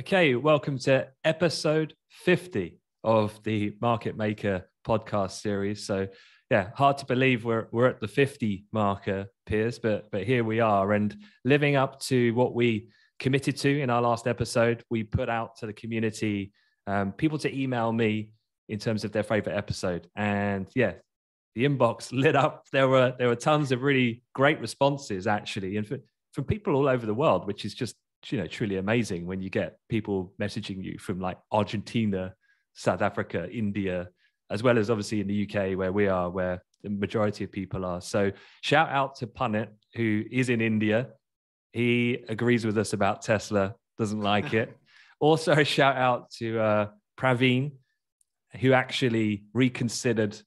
Okay, welcome to episode 50 of the Market Maker podcast series. So yeah, hard to believe we're at the 50 marker, Piers, but here we are, and living up to what we committed to in our last episode. We put out to the community people to email me in terms of their favorite episode, and yeah, the inbox lit up. There were tons of really great responses actually, and from people all over the world, which is just, you know, truly amazing when you get people messaging you from like Argentina, South Africa, India, as well as obviously in the UK where we are, where the majority of people are. So shout out to Punit, who is in India. He agrees with us about Tesla, doesn't like it. Also a shout out to Praveen, who actually reconsidered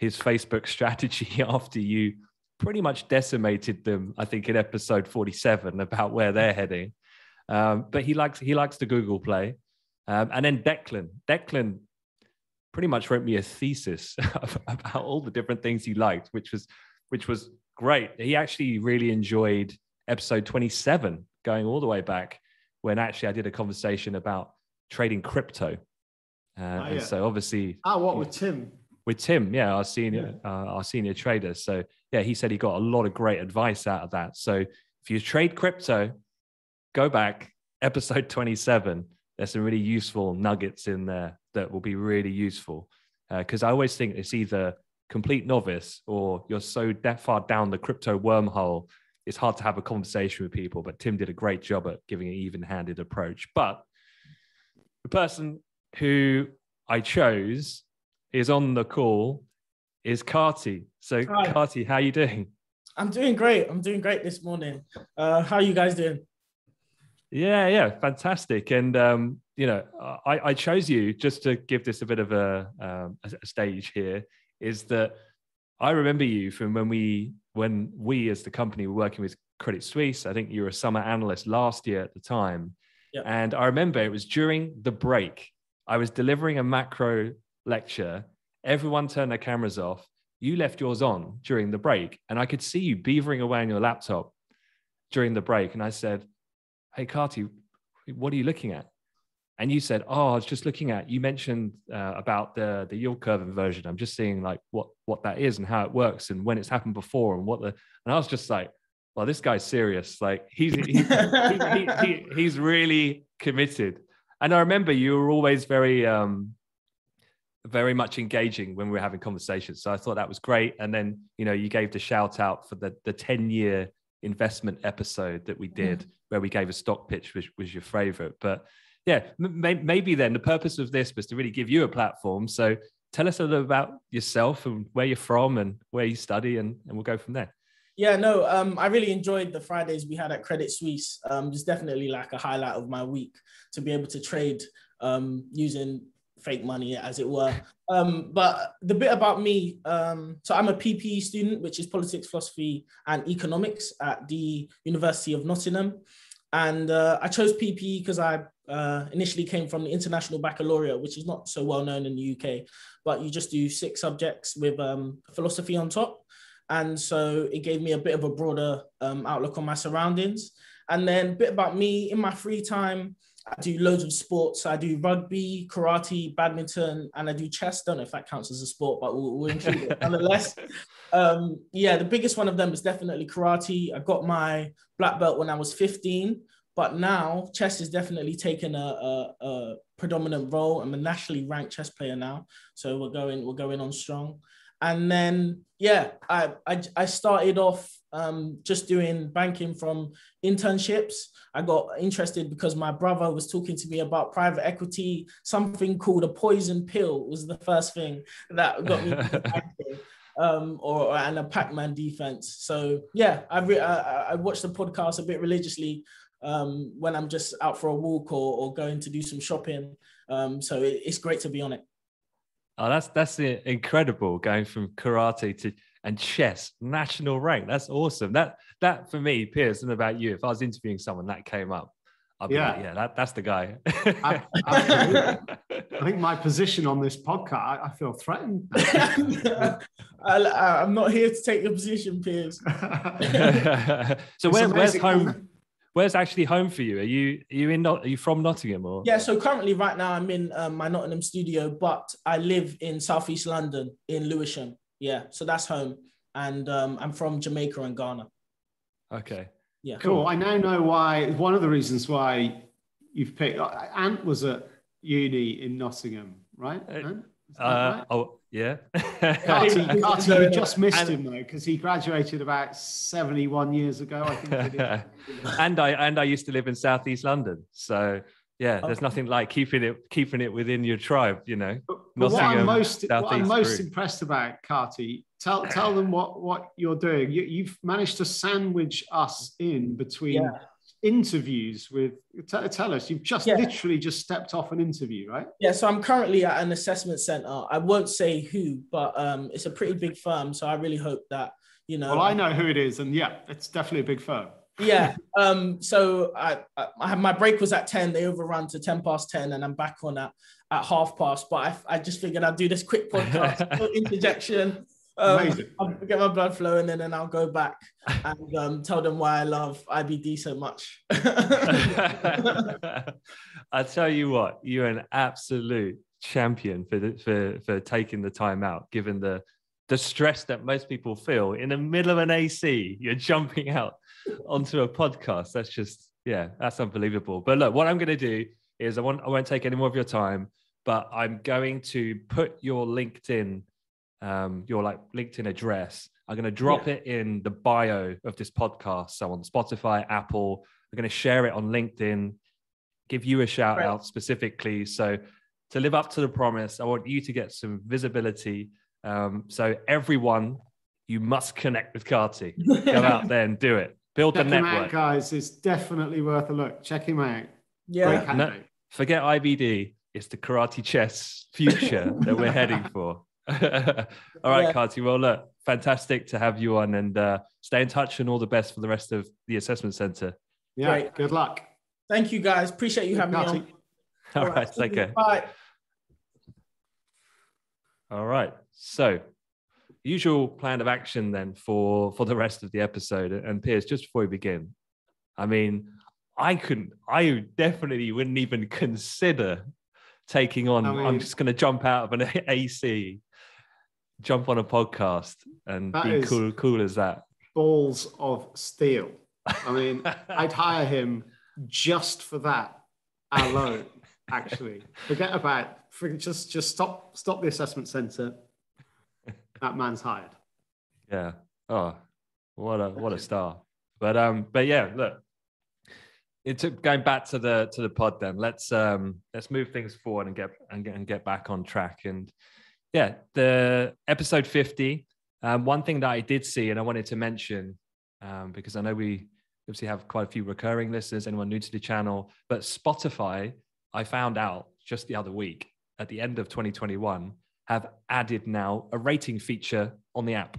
his Facebook strategy after you pretty much decimated them, I think in episode 47, about where they're heading. But he likes the Google Play. And then Declan pretty much wrote me a thesis about all the different things he liked, which was great. He actually really enjoyed episode 27, going all the way back, when actually I did a conversation about trading crypto. And so obviously... what with Tim? With Tim, yeah, our senior trader. So yeah, he said he got a lot of great advice out of that. So if you trade crypto, go back, episode 27. There's some really useful nuggets in there that will be really useful. Because I always think it's either complete novice or you're so far down the crypto wormhole, it's hard to have a conversation with people. But Tim did a great job at giving an even-handed approach. But the person who I chose is on the call is Carty. So hi. Carty, how are you doing? I'm doing great. I'm doing great this morning. How are you guys doing? Yeah, fantastic. And, you know, I chose you just to give this a bit of a stage here, is that I remember you from when we as the company were working with Credit Suisse. I think you were a summer analyst last year at the time. Yep. And I remember it was during the break. I was delivering a macro lecture. Everyone turned their cameras off. You left yours on during the break. And I could see you beavering away on your laptop during the break. And I said, "Hey, Carty, what are you looking at?" And you said, "Oh, I was just looking at, you mentioned about the yield curve inversion. I'm just seeing like what that is and how it works and when it's happened before and what the," and I was just like, well, this guy's serious. Like he's really committed. And I remember you were always very, very much engaging when we were having conversations. So I thought that was great. And then, you know, you gave the shout out for the 10-year investment episode that we did, where we gave a stock pitch, which was your favorite. But yeah, maybe then the purpose of this was to really give you a platform. So tell us a little about yourself and where you're from and where you study, and we'll go from there. Yeah, no, I really enjoyed the Fridays we had at Credit Suisse. It's definitely like a highlight of my week to be able to trade using fake money, as it were. But the bit about me, so I'm a PPE student, which is politics, philosophy and economics at the University of Nottingham. And I chose PPE because I initially came from the International Baccalaureate, which is not so well known in the UK, but you just do 6 subjects with philosophy on top. And so it gave me a bit of a broader outlook on my surroundings. And then a bit about me, in my free time, I do loads of sports. I do rugby, karate, badminton, and I do chess. Don't know if that counts as a sport, but we'll include it nonetheless. Yeah, the biggest one of them is definitely karate. I got my black belt when I was 15, but now chess has definitely taken a predominant role. I'm a nationally ranked chess player now, so we're going on strong. And then, yeah, I started off just doing banking from internships. I got interested because my brother was talking to me about private equity. Something called a poison pill was the first thing that got me into banking, and a Pac-Man defense. So yeah, I watch the podcast a bit religiously when I'm just out for a walk or going to do some shopping. So it's great to be on it. Oh, that's incredible, going from karate to and chess, national rank. That's awesome. That for me, Piers, and about you, if I was interviewing someone that came up, I'd be like, yeah, that's the guy. I think my position on this podcast, I feel threatened. I'm not here to take your position, Piers. So where's home? Where's actually home for you? Are you from Nottingham or? Yeah, so currently right now I'm in my Nottingham studio, but I live in Southeast London in Lewisham. Yeah, so that's home. And I'm from Jamaica and Ghana. Okay. Yeah. Cool. I now know why, one of the reasons why you've picked, Ant was at uni in Nottingham, right? Right? Oh, yeah. Carty, you just missed him though, because he graduated about 71 years ago, I think. And I used to live in Southeast London, so yeah, okay. There's nothing like keeping it within your tribe, you know. But what I'm most impressed about, Carty, tell them what you're doing. You've managed to sandwich us in between. Yeah. Interviews with, tell us, you've just literally just stepped off an interview, right? Yeah, so I'm currently at an assessment center. I won't say who, but it's a pretty big firm. So I really hope that, you know. Well, I know who it is, and yeah, it's definitely a big firm. Yeah, so I had, my break was at 10, they overran to 10 past 10, and I'm back on at 1:30, but I just figured I'd do this quick podcast, interjection. I'll get my blood flowing and then I'll go back and tell them why I love IBD so much. I tell you what, you're an absolute champion for taking the time out, given the stress that most people feel in the middle of an AC. You're jumping out onto a podcast. That's just, yeah, that's unbelievable. But look, what I'm going to do is I won't take any more of your time, but I'm going to put your LinkedIn LinkedIn address. I'm going to drop it in the bio of this podcast. So on Spotify, Apple, I'm going to share it on LinkedIn, give you a shout out specifically. So to live up to the promise, I want you to get some visibility. So everyone, you must connect with Carty. Go out there and do it. Build the network. Check him out, guys. It's definitely worth a look. Check him out. Yeah. No, forget IBD. It's the karate chess future that we're heading for. All right, Carty, well look, fantastic to have you on, and stay in touch, and all the best for the rest of the assessment center. Yeah. Great. Good luck. Thank you guys, appreciate you having me on. All right, take care. Bye. All right, so usual plan of action then for the rest of the episode. And Piers, just before we begin, I mean, I definitely wouldn't even consider taking on, I'm just going to jump out of an AC, jump on a podcast and be cool as that. Balls of steel. I mean, I'd hire him just for that alone, actually. Just stop the assessment centre. That man's hired. Yeah. Oh, what a star. But yeah, look. Going back to the pod, then let's move things forward and get back on track. And yeah, the episode 50. One thing that I did see, and I wanted to mention, because I know we obviously have quite a few recurring listeners, anyone new to the channel, but Spotify, I found out just the other week at the end of 2021, have added now a rating feature on the app.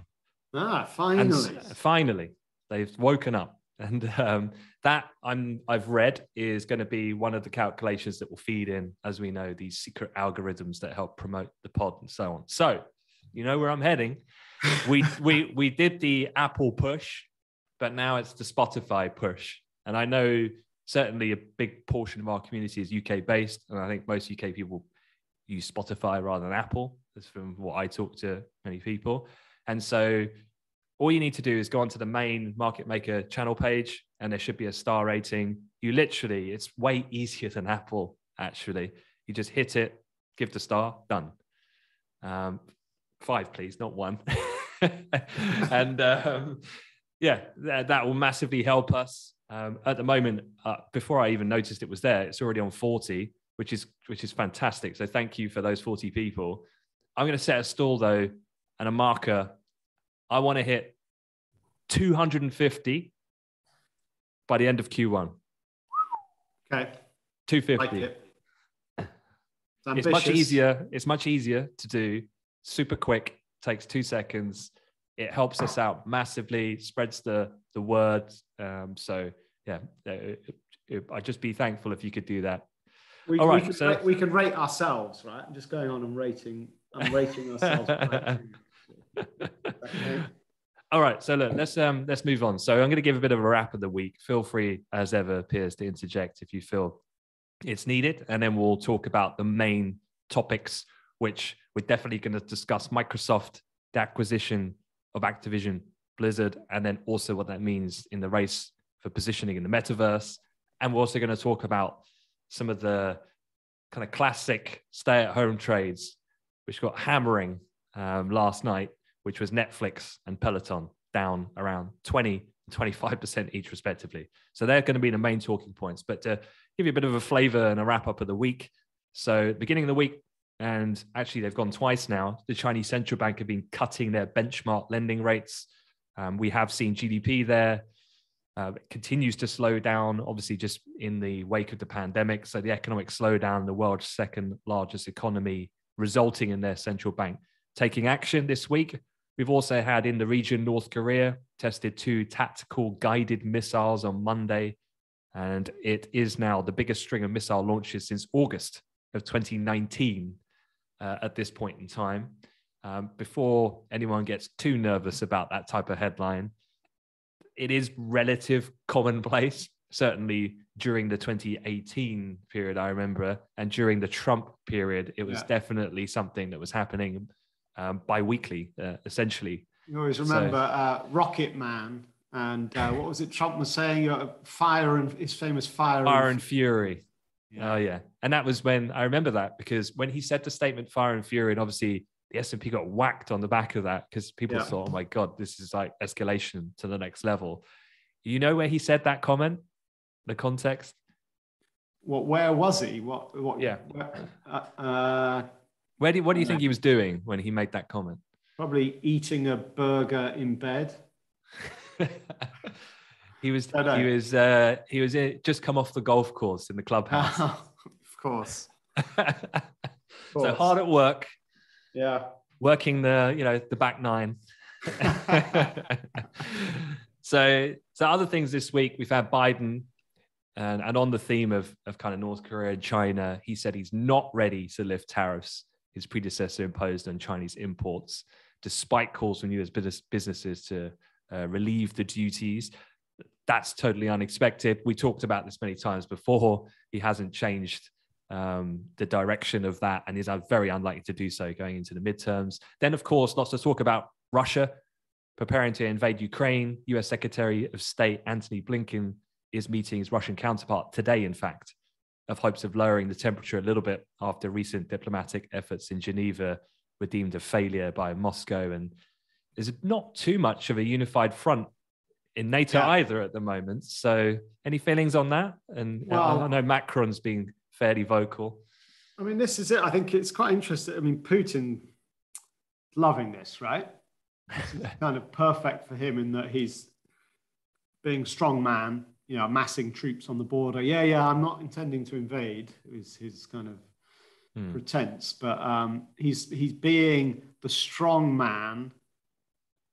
Finally, they've woken up. And that I've read is going to be one of the calculations that will feed in, as we know, these secret algorithms that help promote the pod and so on. So, you know where I'm heading. We did the Apple push, but now it's the Spotify push. And I know certainly a big portion of our community is UK based, and I think most UK people use Spotify rather than Apple. That's from what I talk to many people, and so. All you need to do is go onto the main Market Maker channel page, and there should be a star rating. It's way easier than Apple, actually. You just hit it, give the star, done. 5, please, not 1. And yeah, that will massively help us. At the moment, before I even noticed it was there, it's already on 40, which is fantastic. So thank you for those 40 people. I'm going to set a stall, though, and a marker. I want to hit 250 by the end of Q1. Okay. 250. Like it. It's much easier. It's much easier to do. Super quick. Takes 2 seconds. It helps us out massively. Spreads the word. So yeah, I'd just be thankful if you could do that. All right. We can rate ourselves, right? I'm just going on and rating. I'm rating ourselves. Okay. All right, so look, let's move on. So I'm going to give a bit of a wrap of the week. Feel free, as ever, Piers, to interject if you feel it's needed, and then we'll talk about the main topics, which we're definitely going to discuss: Microsoft, the acquisition of Activision Blizzard, and then also what that means in the race for positioning in the metaverse. And we're also going to talk about some of the kind of classic stay-at-home trades, which got hammering last night, which was Netflix and Peloton, down around 20 and 25% each respectively. So they're going to be the main talking points. But to give you a bit of a flavor and a wrap-up of the week, so beginning of the week, and actually they've gone twice now, the Chinese central bank have been cutting their benchmark lending rates. We have seen GDP there. It continues to slow down, obviously just in the wake of the pandemic. So the economic slowdown, the world's second largest economy, resulting in their central bank taking action this week. We've also had in the region, North Korea tested 2 tactical guided missiles on Monday, and it is now the biggest string of missile launches since August of 2019 at this point in time. Before anyone gets too nervous about that type of headline, it is relative commonplace, certainly during the 2018 period, I remember, and during the Trump period, it was definitely something that was happening bi-weekly, essentially. You always remember Rocket Man, and what was it Trump was saying? Fire and his famous Fire and Fury. Yeah. Oh, yeah. And that was when I remember that, because when he said the statement Fire and Fury, and obviously the S&P got whacked on the back of that because people thought, oh my God, this is like escalation to the next level. You know where he said that comment? The context? Where was he? What do you think he was doing when he made that comment? Probably eating a burger in bed. He was just come off the golf course in the clubhouse. Of course. So hard at work. Yeah. Working the back nine. So other things this week, we've had Biden. And on the theme of kind of North Korea and China, he said he's not ready to lift tariffs his predecessor imposed on Chinese imports, despite calls from U.S. businesses to relieve the duties. That's totally unexpected. We talked about this many times before. He hasn't changed the direction of that and is very unlikely to do so going into the midterms. Then, of course, lots of talk about Russia preparing to invade Ukraine. U.S. Secretary of State Antony Blinken is meeting his Russian counterpart today, in fact, of hopes of lowering the temperature a little bit after recent diplomatic efforts in Geneva were deemed a failure by Moscow. And there's not too much of a unified front in NATO either at the moment. So any feelings on that? And I know Macron's been fairly vocal. I mean, this is it. I think it's quite interesting. I mean, Putin loving this, right? It's kind of perfect for him in that he's being strong man, amassing troops on the border. Yeah, I'm not intending to invade is his kind of pretense, but he's being the strong man,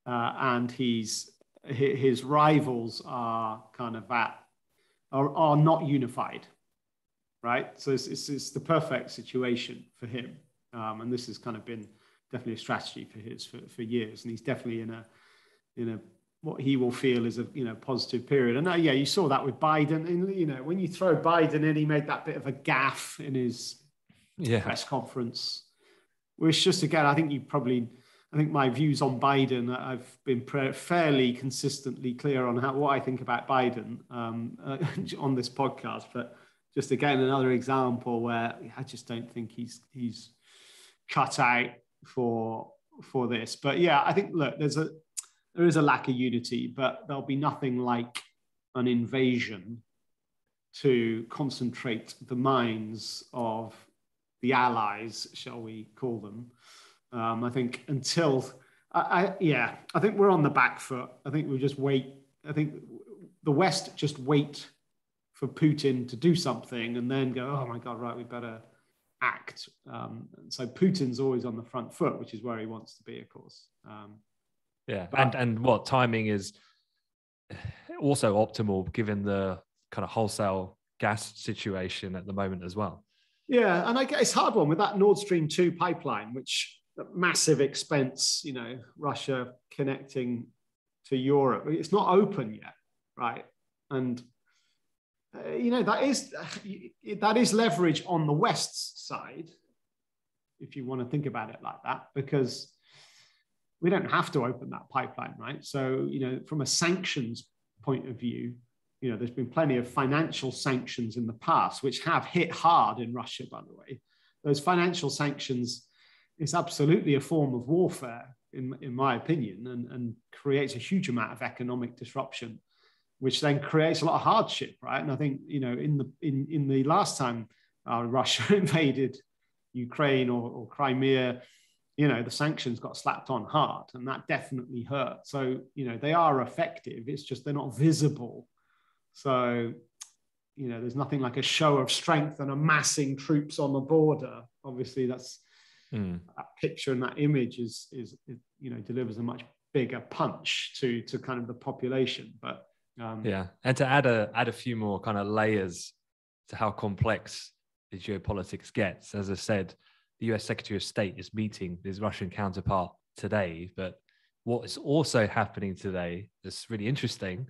and his rivals are kind of are not unified, right? So it's the perfect situation for him, and this has kind of been definitely a strategy for years, and he's definitely in a what he will feel is a positive period. And you saw that with Biden. And when you throw Biden in, he made that bit of a gaffe in his press conference, which just again, I think my views on Biden, I've been fairly consistently clear on what I think about Biden on this podcast. But just again, another example where I just don't think he's cut out for this. But I think look, there is a lack of unity, but there'll be nothing like an invasion to concentrate the minds of the allies, shall we call them. I think we're on the back foot. I think we just wait. I think the West just wait for Putin to do something and then go, oh my God, right, we better act. So Putin's always on the front foot, which is where he wants to be, of course. Yeah, and what timing is also optimal given the kind of wholesale gas situation at the moment as well. Yeah, and I guess it's a hard one with that Nord Stream 2 pipeline, which massive expense, Russia connecting to Europe. It's not open yet, right? And you know, that is leverage on the West's side, if you want to think about it like that, because we don't have to open that pipeline, right? So, you know, from a sanctions point of view, you know, there's been plenty of financial sanctions in the past, which have hit hard in Russia, by the way. Those financial sanctions is absolutely a form of warfare, in my opinion, and creates a huge amount of economic disruption, which then creates a lot of hardship, right? And I think, you know, in the last time Russia invaded Ukraine or Crimea, you know, the sanctions got slapped on hard, and that definitely hurt. So, you know, they are effective. It's just they're not visible. So, you know, there's nothing like a show of strength and amassing troops on the border. Obviously, that's that picture and that image is you know, delivers a much bigger punch to kind of the population. But yeah, and to add a few more kind of layers to how complex the geopolitics gets. As I said, the US Secretary of State is meeting his Russian counterpart today. But what is also happening today that's really interesting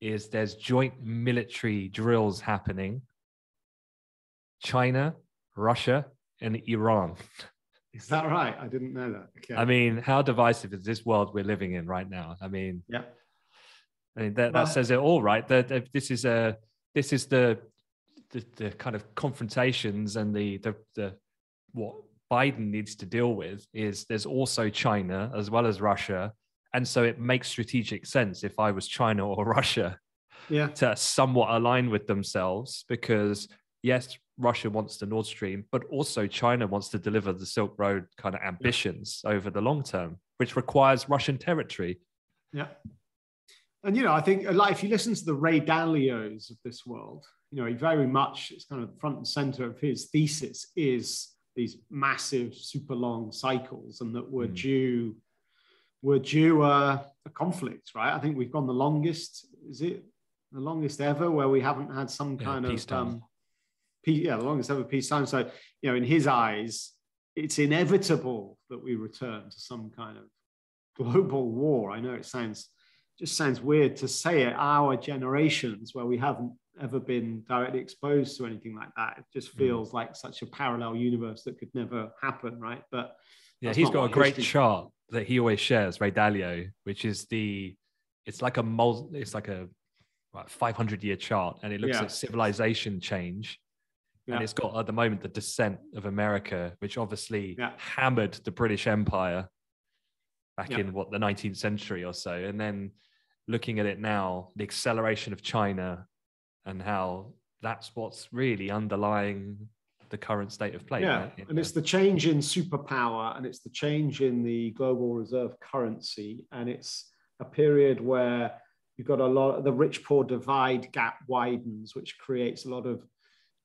is there's joint military drills happening. China, Russia, and Iran. Is that right? I didn't know that. Okay. I mean, how divisive is this world we're living in right now? I mean, yeah. I mean, that says it all, right? This is the kind of confrontations and the what Biden needs to deal with is there's also China as well as Russia. And so it makes strategic sense if I was China or Russia to somewhat align with themselves, because yes, Russia wants the Nord Stream, but also China wants to deliver the Silk Road kind of ambitions over the long term, which requires Russian territory. Yeah. And, you know, I think like if you listen to the Ray Dalios of this world, you know, he very much, it's kind of front and center of his thesis is these massive, super long cycles, and that we're due a conflict, right? I think we've gone the longest, is it the longest ever where we haven't had some kind of, the longest ever peacetime. So, you know, in his eyes, it's inevitable that we return to some kind of global war. I know it just sounds weird to say it, our generations where we haven't ever been directly exposed to anything like that. It just feels like such a parallel universe that could never happen, right? But yeah, he's got a great chart that he always shares, Ray Dalio, which is it's like a 500-year chart, and it looks at civilization change, and it's got at the moment the descent of America, which obviously hammered the British Empire back in the 19th century or so, and then looking at it now, the acceleration of China and how that's what's really underlying the current state of play. Yeah, right? And it's the change in superpower, and it's the change in the global reserve currency, and it's a period where you've got a lot of the rich-poor divide gap widens, which creates a lot of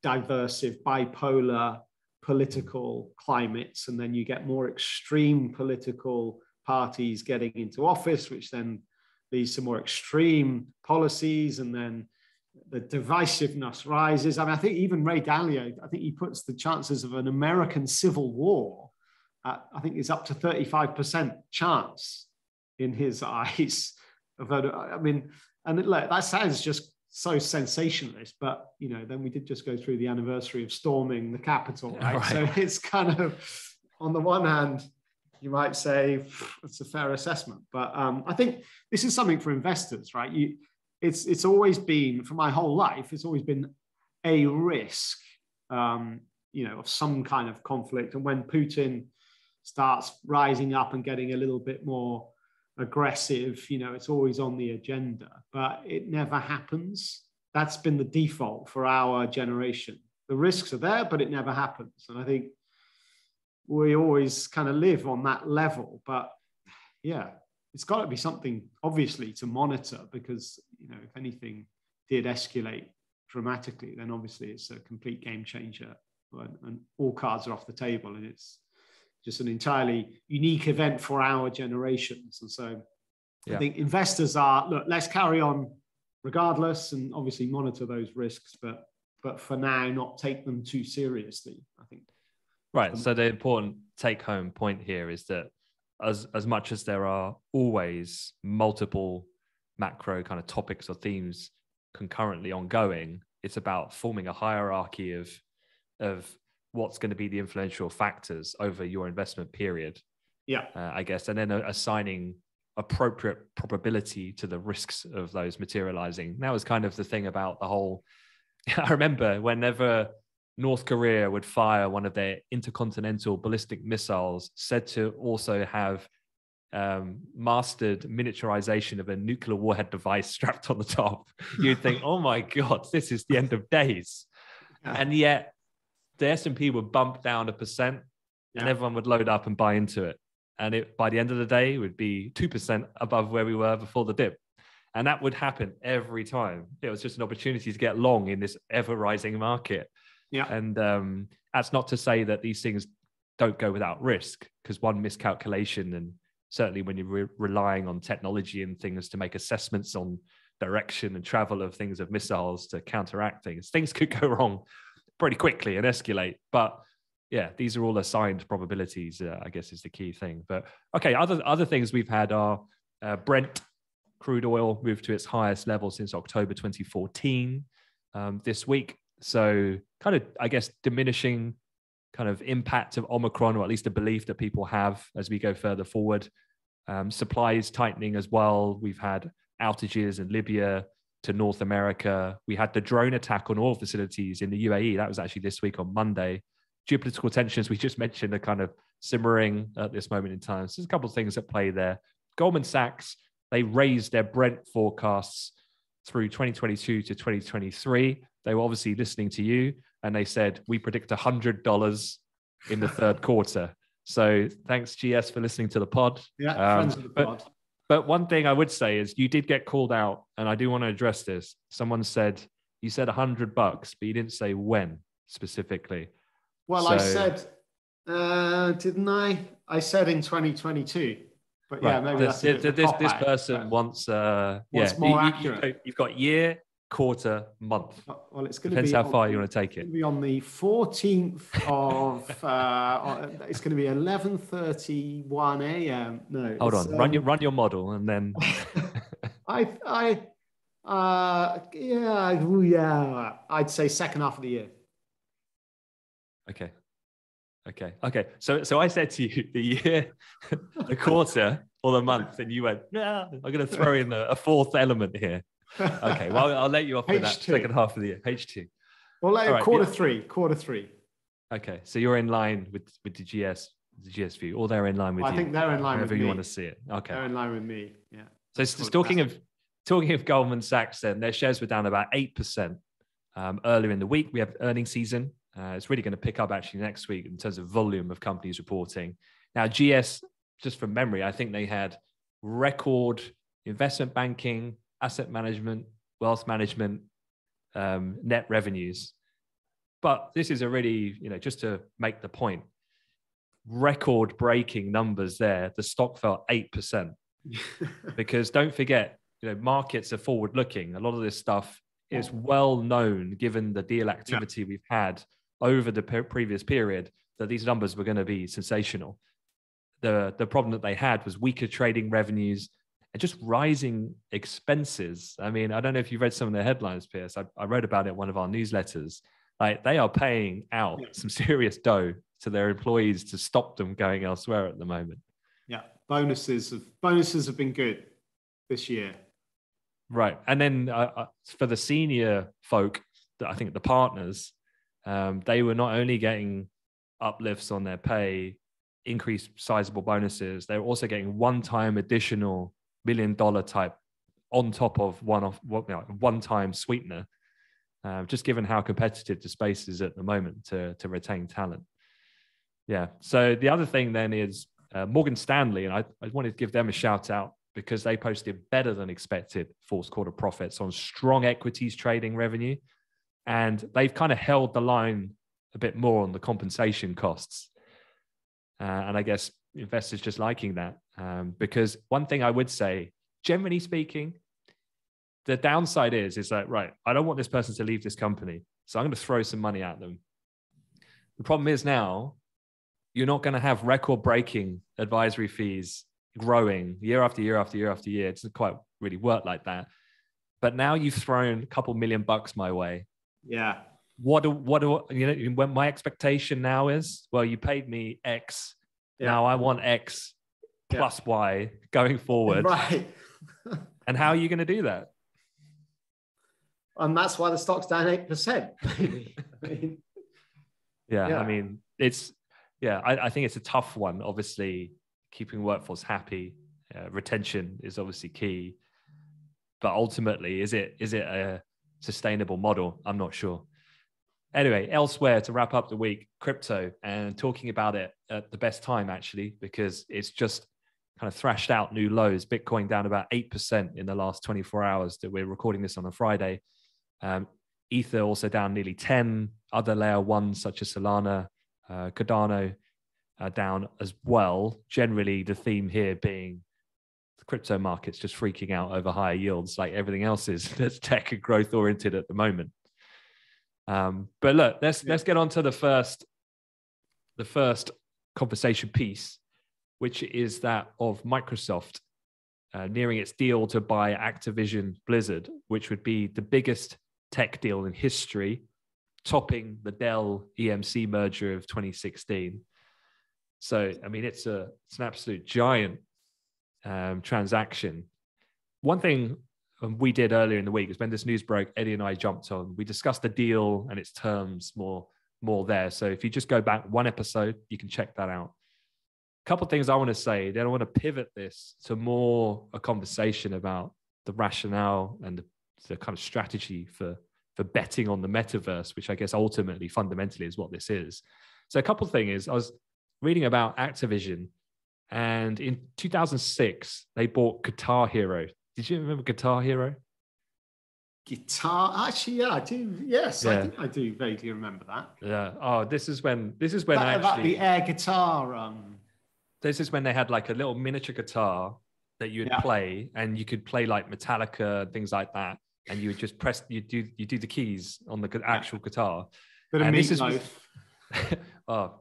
diversive, bipolar political climates, and then you get more extreme political parties getting into office, which then leads to more extreme policies, and then the divisiveness rises. I mean, I think even Ray Dalio, I think he puts the chances of an American civil war at, I think it's up to 35% chance in his eyes. I mean, and look, that sounds just so sensationalist, but, you know, then we did just go through the anniversary of storming the Capitol, right? So it's kind of, on the one hand, you might say it's a fair assessment, but I think this is something for investors, right? It's always been, for my whole life, it's always been a risk, you know, of some kind of conflict. And when Putin starts rising up and getting a little bit more aggressive, you know, it's always on the agenda, but it never happens. That's been the default for our generation. The risks are there, but it never happens. And I think we always kind of live on that level, but yeah. It's got to be something, obviously, to monitor, because, you know, if anything did escalate dramatically, then obviously it's a complete game changer, and all cards are off the table, and it's just an entirely unique event for our generations. And so I think investors are, look, let's carry on regardless, and obviously monitor those risks, but for now, not take them too seriously, I think. Right. So the important take-home point here is that as much as there are always multiple macro kind of topics or themes concurrently ongoing, it's about forming a hierarchy of what's going to be the influential factors over your investment period. Yeah, I guess. And then assigning appropriate probability to the risks of those materializing. That was kind of the thing about the whole, I remember whenever North Korea would fire one of their intercontinental ballistic missiles, said to also have mastered miniaturization of a nuclear warhead device strapped on the top, you'd think, oh my God, this is the end of days. Yeah. And yet the S&P would bump down 1%, yeah, and everyone would load up and buy into it. And it, by the end of the day, it would be 2% above where we were before the dip. And that would happen every time. It was just an opportunity to get long in this ever-rising market. Yeah. And that's not to say that these things don't go without risk, because one miscalculation, and certainly when you're relying on technology and things to make assessments on direction and travel of things, of missiles to counteract things, things could go wrong pretty quickly and escalate. But yeah, these are all assigned probabilities, I guess, is the key thing. But okay, other things we've had are Brent crude oil moved to its highest level since October 2014 this week. So kind of, I guess, diminishing kind of impact of Omicron, or at least a belief that people have as we go further forward. Supply is tightening as well. We've had outages in Libya to North America. We had the drone attack on oil facilities in the UAE. That was actually this week on Monday. Geopolitical tensions, we just mentioned, are kind of simmering at this moment in time. So there's a couple of things at play there. Goldman Sachs, they raised their Brent forecasts through 2022 to 2023. They were obviously listening to you, and they said, we predict $100 in the third quarter. So thanks, GS, for listening to the pod. Yeah, friends of the pod. But one thing I would say is you did get called out, and I do want to address this. Someone said, you said $100, but you didn't say when specifically. Well, so, I said, didn't I? I said in 2022. But right, yeah, maybe this person wants more accurate. You've got year, quarter, month. Well, it's going to depends how far you want to take it. It's going to be on the 14th of. It's going to be 11:31 a.m. No, hold on. Run your model, and then. Yeah. I'd say second half of the year. Okay. So I said to you the year, the quarter, or the month, and you went, "No, I'm going to throw in a fourth element here." Okay, well, I'll let you off with that second half of the year. H2. Well, right, quarter three. Okay, so you're in line with the GS view, or they're in line with you. I think they're in line with me. However you want to see it. Okay, they're in line with me. Yeah. So talking of Goldman Sachs, then their shares were down about 8% earlier in the week. We have earnings season. It's really going to pick up actually next week in terms of volume of companies reporting. Now, GS, just from memory, I think they had record investment banking, asset management, wealth management, net revenues. But this is already, just to make the point, record-breaking numbers there. The stock fell 8%. Because don't forget, markets are forward-looking. A lot of this stuff is well known, given the deal activity we've had over the previous period, that these numbers were going to be sensational. The problem that they had was weaker trading revenues and just rising expenses. I mean, I don't know if you've read some of the headlines, Piers. I wrote about it in one of our newsletters. Like, they are paying out some serious dough to their employees to stop them going elsewhere at the moment. Yeah, bonuses have been good this year. Right, and then for the senior folk, I think the partners, they were not only getting uplifts on their pay, increased sizable bonuses, they were also getting one-time additional $1 million type on top of one-time sweetener, just given how competitive the space is at the moment to retain talent. Yeah, so the other thing then is Morgan Stanley, and I wanted to give them a shout out because they posted better than expected fourth quarter profits on strong equities trading revenue. And they've kind of held the line a bit more on the compensation costs. And I guess investors just liking that. Because one thing I would say, generally speaking, the downside is like, right, I don't want this person to leave this company, so I'm going to throw some money at them. The problem is now you're not going to have record-breaking advisory fees growing year after year after year after year. It doesn't quite really work like that. But now you've thrown a couple $1,000,000 my way. Yeah. What do you know? When my expectation now is, well, you paid me X. Yeah. Now I want X plus Y going forward. Right. And how are you going to do that? And that's why the stock's down 8%. I think it's a tough one. Obviously, keeping workforce happy, retention is obviously key. But ultimately, is it a sustainable model? I'm not sure. Anyway, elsewhere to wrap up the week, crypto, and talking about it at the best time, actually, because it's just kind of thrashed out new lows. Bitcoin down about 8% in the last 24 hours that we're recording this on a Friday. Ether also down nearly 10. Other layer ones such as Solana, Cardano are down as well. Generally, the theme here being the crypto market's just freaking out over higher yields like everything else is that's tech and growth oriented at the moment. But look, let's get on to the first conversation piece, which is that of Microsoft nearing its deal to buy Activision Blizzard, which would be the biggest tech deal in history, topping the Dell EMC merger of 2016. So, I mean, it's an absolute giant transaction. One thing we did earlier in the week is when this news broke, Eddie and I jumped on. We discussed the deal and its terms more there. So if you just go back one episode, you can check that out. A couple of things I want to say. Then I want to pivot this to more a conversation about the rationale and the kind of strategy for betting on the metaverse, which I guess ultimately, fundamentally, is what this is. So a couple of things is I was reading about Activision, and in 2006, they bought Guitar Hero. Did you remember Guitar Hero? Actually, yeah, I do. Yes, yeah. I think I do vaguely remember that. Yeah. Oh, this is when actually the air guitar. This is when they had like a little miniature guitar that you'd play, and you could play like Metallica and things like that, and you would just press. You do the keys on the actual guitar. But a meatloaf. Oh,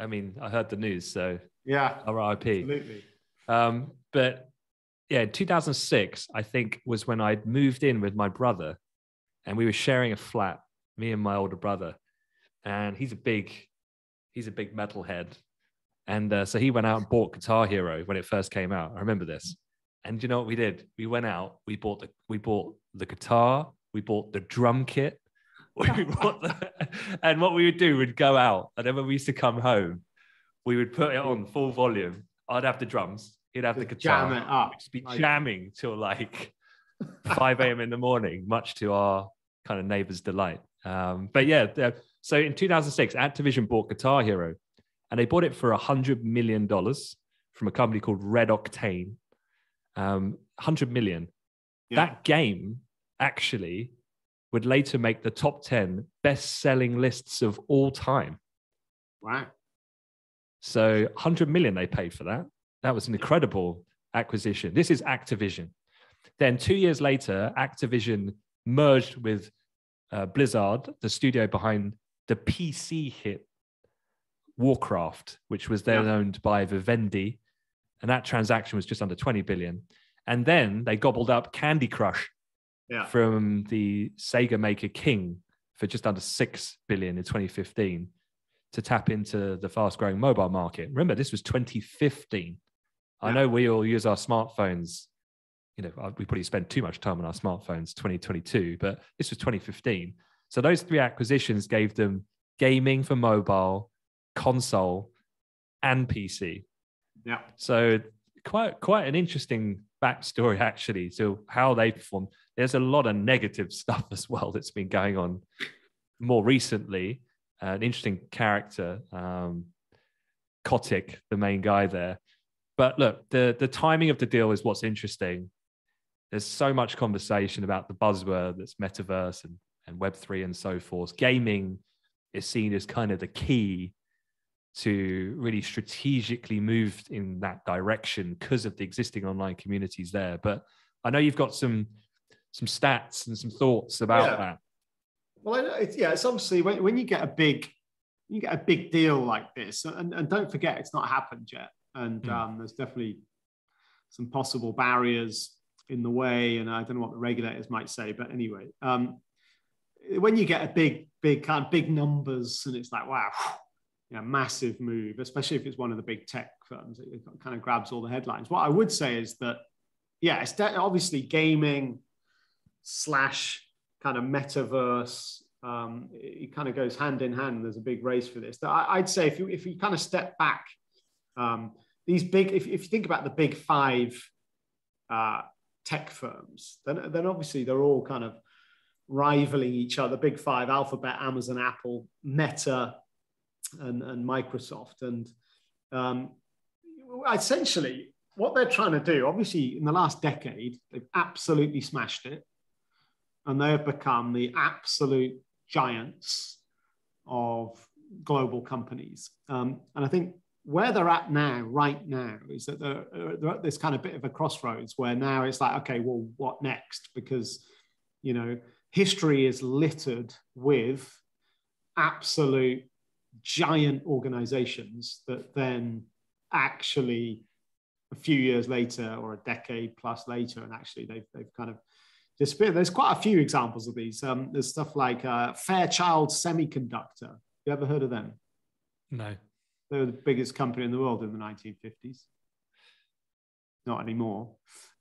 I mean, I heard the news, so yeah. RIP. Absolutely. But. Yeah, 2006, I think, was when I'd moved in with my brother and we were sharing a flat, me and my older brother. And he's a big metalhead. And so he went out and bought Guitar Hero when it first came out. I remember this. And you know what we did? We went out, we bought the guitar, we bought the drum kit. And what we would do, we'd go out. And then when we used to come home, we would put it on full volume. I'd have the drums. He'd have the guitar. Jam it up. We'd just be jamming till like 5 a.m. in the morning, much to our kind of neighbor's delight. But yeah, so in 2006, Activision bought Guitar Hero, and they bought it for $100 million from a company called Red Octane. $100 million. Yeah. That game actually would later make the top 10 best-selling lists of all time. Wow. So $100 million they paid for that. That was an incredible acquisition. This is Activision. Then 2 years later, Activision merged with Blizzard, the studio behind the PC hit Warcraft, which was then owned by Vivendi. And that transaction was just under 20 billion. And then they gobbled up Candy Crush from the Sega maker King for just under 6 billion in 2015 to tap into the fast-growing mobile market. Remember, this was 2015. I know we all use our smartphones. You know, we probably spend too much time on our smartphones 2022, but this was 2015. So those three acquisitions gave them gaming for mobile, console, and PC. Yeah. So quite an interesting backstory, actually, to how they performed. There's a lot of negative stuff as well that's been going on more recently. An interesting character, Kotick, the main guy there. But look, the timing of the deal is what's interesting. There's so much conversation about the buzzword that's metaverse and Web3 and so forth. Gaming is seen as kind of the key to really strategically move in that direction because of the existing online communities there. But I know you've got some stats and some thoughts about that. Well, it's obviously when you get a big you get a big deal like this, and don't forget, it's not happened yet, and there's definitely some possible barriers in the way, and I don't know what the regulators might say, but anyway, when you get a big numbers, and it's like, wow, you know, massive move, especially if it's one of the big tech firms, it kind of grabs all the headlines. What I would say is that, yeah, it's obviously gaming / kind of metaverse, it kind of goes hand in hand. There's a big race for this. I'd say if you kind of step back, these big, if you think about the big five tech firms, then obviously they're all kind of rivaling each other. Big five: Alphabet, Amazon, Apple, Meta, and Microsoft. And essentially what they're trying to do, obviously in the last decade, they've absolutely smashed it. And they have become the absolute giants of global companies. And I think where they're at now, right now, is that they're at this kind of bit of a crossroads where now it's like, okay, well, what next? Because, you know, history is littered with absolute giant organizations that then actually a few years later or a decade plus later, and actually they've kind of disappeared. There's quite a few examples of these. There's stuff like Fairchild Semiconductor. You ever heard of them? No. They were the biggest company in the world in the 1950s. Not anymore.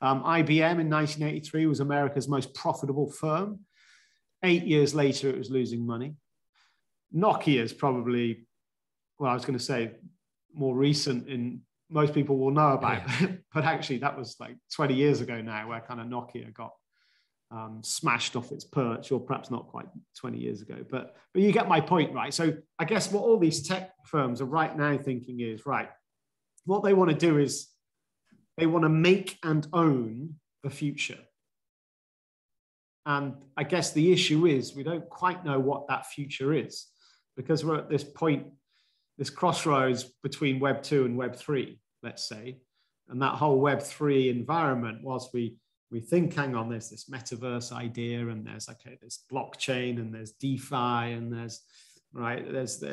IBM in 1983 was America's most profitable firm. 8 years later, it was losing money. Nokia is probably, well, I was going to say more recent in most people will know about, yeah. But actually that was like 20 years ago now, where kind of Nokia got smashed off its perch, or perhaps not quite 20 years ago, but you get my point, right? So I guess what all these tech firms are right now thinking is, right, what they want to do is they want to make and own the future. And I guess the issue is we don't quite know what that future is, because we're at this point, this crossroads between Web 2 and Web 3, let's say, and that whole Web 3 environment, whilst we think, hang on, there's this metaverse idea, and there's, okay, there's blockchain, and there's DeFi, and there's, right, there's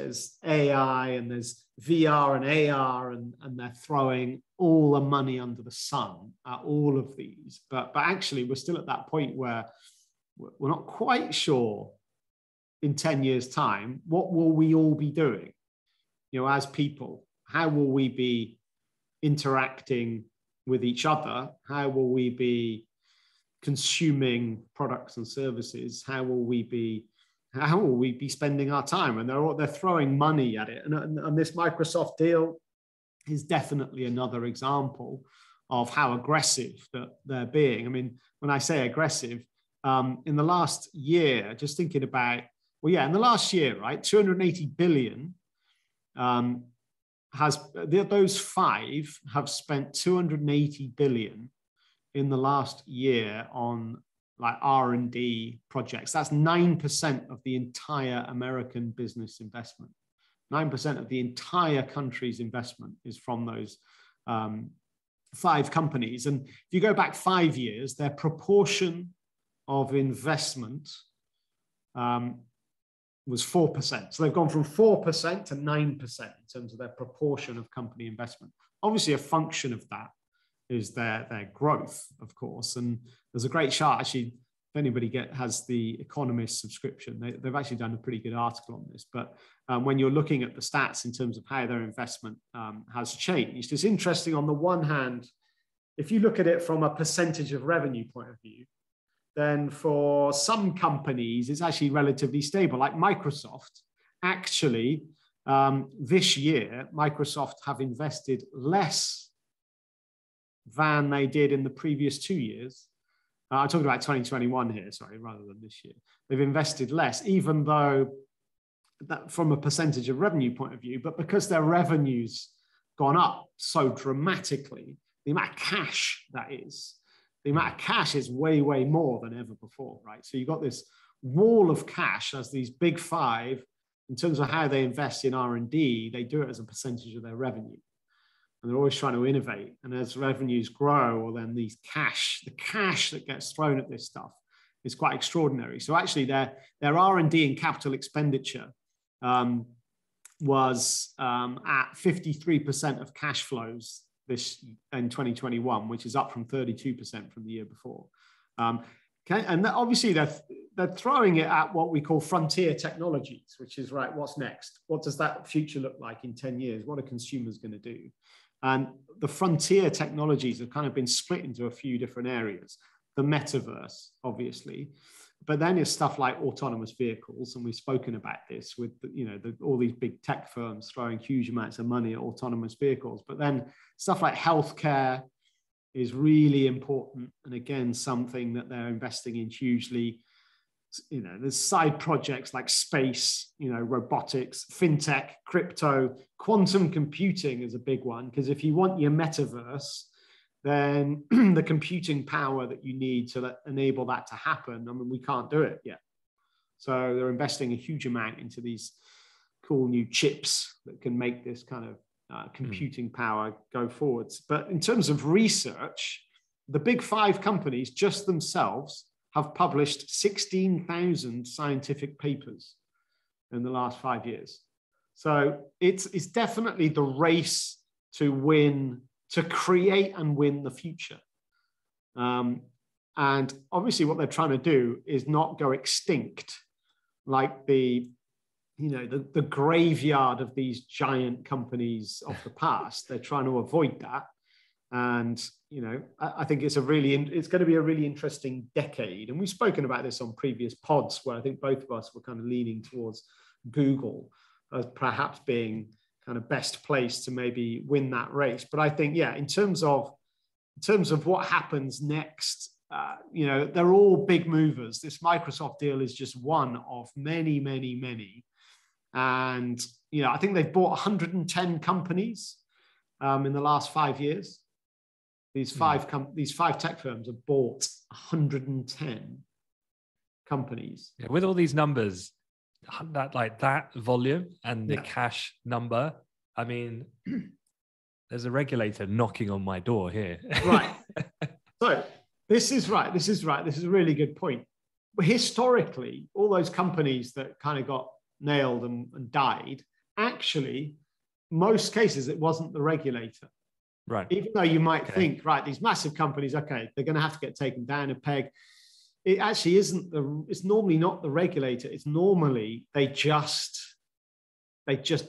AI, and there's VR and AR, and they're throwing all the money under the sun at all of these. But actually, we're still at that point where we're not quite sure in 10 years' time, what will we all be doing? You know, as people, how will we be interacting with each other? How will we be consuming products and services? How will we be spending our time? And they're throwing money at it. And this Microsoft deal is definitely another example of how aggressive that they're being. I mean, when I say aggressive, in the last year, just thinking about, well, yeah, in the last year, right, 280 billion those five have spent 280 billion in the last year on like R&D projects. That's 9% of the entire American business investment. 9% of the entire country's investment is from those five companies. And if you go back 5 years, their proportion of investment was 4%. So they've gone from 4% to 9% in terms of their proportion of company investment. Obviously, a function of that is their growth, of course. And there's a great chart, actually, if anybody has the Economist subscription, they've actually done a pretty good article on this. But when you're looking at the stats in terms of how their investment has changed, it's interesting. On the one hand, if you look at it from a percentage of revenue point of view, then for some companies, it's actually relatively stable. Like Microsoft, actually, this year, Microsoft have invested less than they did in the previous 2 years. I'm talking about 2021 here, sorry, rather than this year. They've invested less, even though that from a percentage of revenue point of view, but because their revenue's gone up so dramatically, the amount of cash that is, the amount of cash is way, way more than ever before, right? So you've got this wall of cash as these big five, in terms of how they invest in R&D, they do it as a percentage of their revenue. And they're always trying to innovate. And as revenues grow, well, then the cash that gets thrown at this stuff is quite extraordinary. So actually their R&D and capital expenditure was at 53% of cash flows this in 2021, which is up from 32% from the year before. And obviously they're throwing it at what we call frontier technologies, which is, right, what's next? What does that future look like in 10 years? What are consumers going to do? And the frontier technologies have kind of been split into a few different areas. The metaverse, obviously, but then there's stuff like autonomous vehicles, and we've spoken about this with, you know, all these big tech firms throwing huge amounts of money at autonomous vehicles. But then stuff like healthcare is really important, and again something that they're investing in hugely. You know, there's side projects like space, you know, robotics, fintech, crypto, quantum computing is a big one, because if you want your metaverse, then the computing power that you need to enable that to happen, I mean, we can't do it yet. So they're investing a huge amount into these cool new chips that can make this kind of computing power go forwards. But in terms of research, the big five companies just themselves have published 16,000 scientific papers in the last 5 years. So it's definitely the race to win, to create and win the future. And obviously what they're trying to do is not go extinct like the graveyard of these giant companies of the past. They're trying to avoid that. And, you know, I think it's going to be a really interesting decade. And we've spoken about this on previous pods, where I think both of us were kind of leaning towards Google as perhaps being kind of best place to maybe win that race. But I think, yeah, in terms of what happens next, you know, they're all big movers. This Microsoft deal is just one of many, many, many. And, you know, I think they've bought 110 companies in the last 5 years. These five tech firms have bought 110 companies. Yeah, with all these numbers, that volume and the cash number, I mean, there's a regulator knocking on my door here. Right. So this is right. This is a really good point. But historically, all those companies that kind of got nailed and died, actually, most cases, it wasn't the regulator. Right. Even though you might think, right, these massive companies, okay, they're going to have to get taken down a peg. It actually isn't it's normally not the regulator. It's normally they just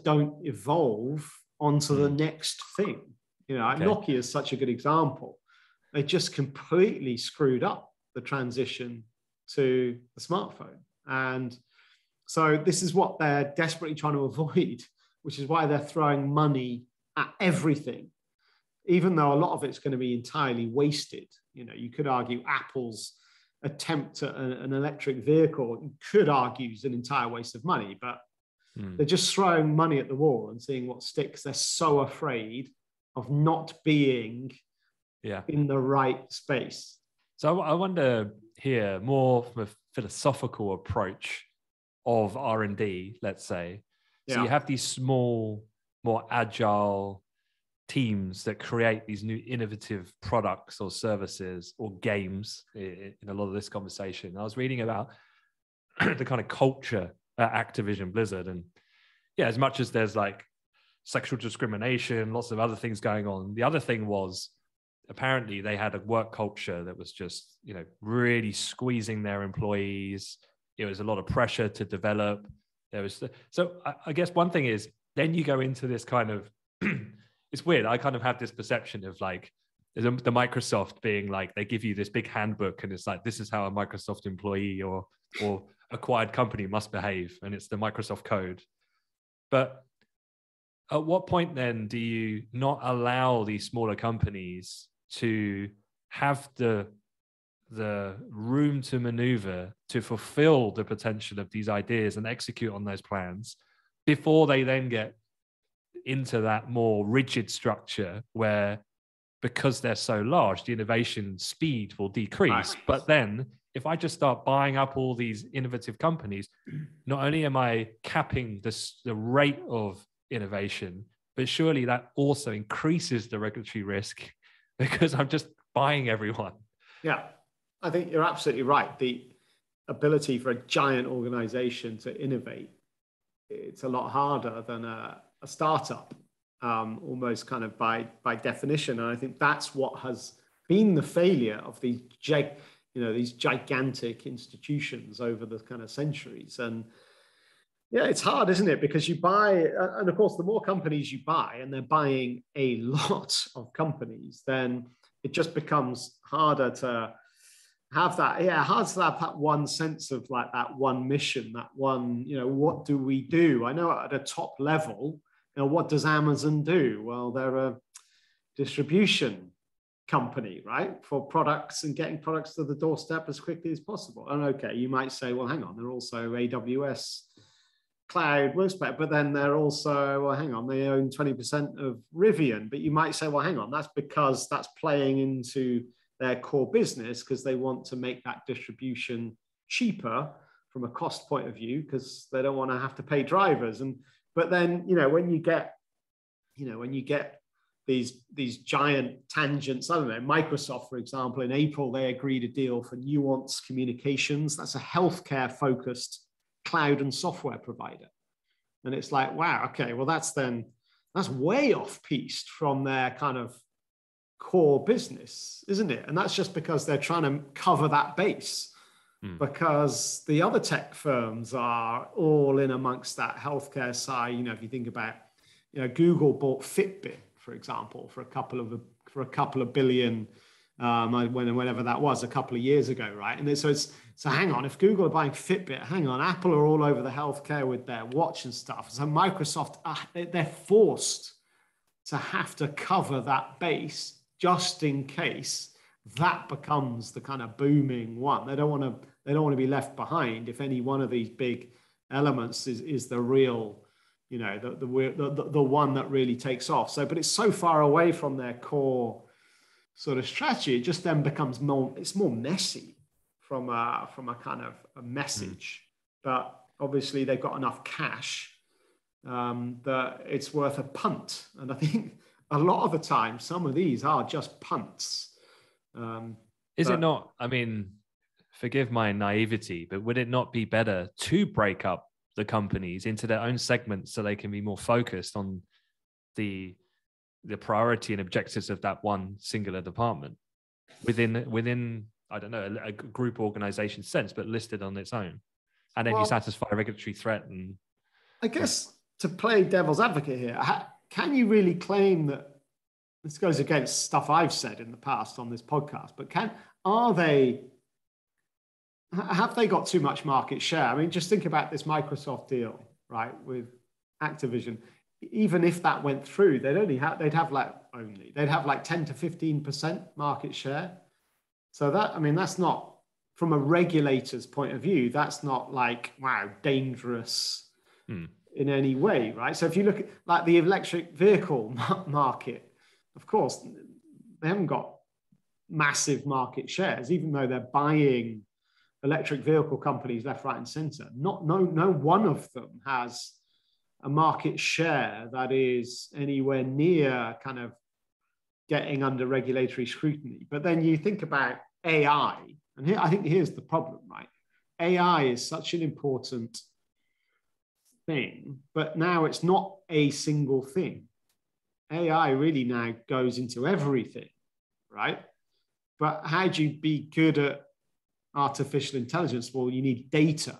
don't evolve onto the next thing. You know, Nokia is such a good example. They just completely screwed up the transition to the smartphone. And so this is what they're desperately trying to avoid, which is why they're throwing money at everything, even though a lot of it's going to be entirely wasted. You know, you could argue Apple's attempt at an electric vehicle, you could argue, is an entire waste of money, but they're just throwing money at the wall and seeing what sticks. They're so afraid of not being in the right space. So I wonder here, more from a philosophical approach of R&D, let's say. So you have these small, more agile teams that create these new innovative products or services or games in a lot of this conversation. I was reading about the kind of culture at Activision Blizzard. And yeah, as much as there's like sexual discrimination, lots of other things going on. The other thing was, apparently they had a work culture that was just, you know, really squeezing their employees. It was a lot of pressure to develop. So I guess one thing is, then you go into this kind of, it's weird. I kind of have this perception of like the Microsoft being like, they give you this big handbook and it's like, this is how a Microsoft employee or acquired company must behave. And it's the Microsoft code. But at what point then do you not allow these smaller companies to have the room to maneuver, to fulfill the potential of these ideas and execute on those plans before they then get into that more rigid structure where, because they're so large, the innovation speed will decrease? Nice. But then if I just start buying up all these innovative companies, not only am I capping the rate of innovation, but surely that also increases the regulatory risk because I'm just buying everyone. Yeah, I think you're absolutely right. The ability for a giant organization to innovate it's a lot harder than a startup, almost kind of by definition. And I think that's what has been the failure of these these gigantic institutions over the kind of centuries. And yeah, it's hard, isn't it? Because you buy, and of course, the more companies you buy, and they're buying a lot of companies, then it just becomes harder to have that, hard to have that one sense of like that one mission, that one, what do we do? I know at a top level, what does Amazon do? Well, they're a distribution company, right? For products and getting products to the doorstep as quickly as possible. And okay, you might say, well, hang on, they're also AWS cloud workspace, but then they're also, well, hang on, they own 20% of Rivian. But you might say, well, hang on, that's because that's playing into their core business, because they want to make that distribution cheaper from a cost point of view, because they don't want to have to pay drivers. And but then, when you get these giant tangents, I don't know, Microsoft, for example, in April, they agreed a deal for Nuance Communications. That's a healthcare focused cloud and software provider. And it's like, wow, okay, well, that's way off piste from their kind of core business, isn't it? And that's just because they're trying to cover that base, because the other tech firms are all in amongst that healthcare side. If you think about, Google bought Fitbit, for example, for a couple of billion, whenever that was, a couple of years ago, right? And so hang on, if Google are buying Fitbit, hang on, Apple are all over the healthcare with their watch and stuff. So Microsoft, they're forced to have to cover that base just in case that becomes the kind of booming one. They don't want to be left behind if any one of these big elements is the real, the one that really takes off. So, but it's so far away from their core sort of strategy, it just then becomes more messy from a kind of a message. But obviously they've got enough cash that it's worth a punt. And I think a lot of the time, some of these are just punts. Is it not? I mean, forgive my naivety, but would it not be better to break up the companies into their own segments so they can be more focused on the priority and objectives of that one singular department within I don't know, a group organization sense, but listed on its own, and then you satisfy a regulatory threat? And I guess to play devil's advocate here, can you really claim that this goes against stuff I've said in the past on this podcast, but have they got too much market share? I mean, just think about this Microsoft deal, right, with Activision. Even if that went through, they'd have like 10 to 15% market share. So that, I mean, that's not, from a regulator's point of view, that's not like, wow, dangerous in any way, right? So if you look at like the electric vehicle market, of course, they haven't got massive market shares, even though they're buying electric vehicle companies left, right, and center. No one of them has a market share that is anywhere near kind of getting under regulatory scrutiny. But then you think about AI, and here, I think here's the problem, right? AI is such an important thing, but now it's not a single thing. AI really now goes into everything, right? But how do you be good at artificial intelligence? Well, you need data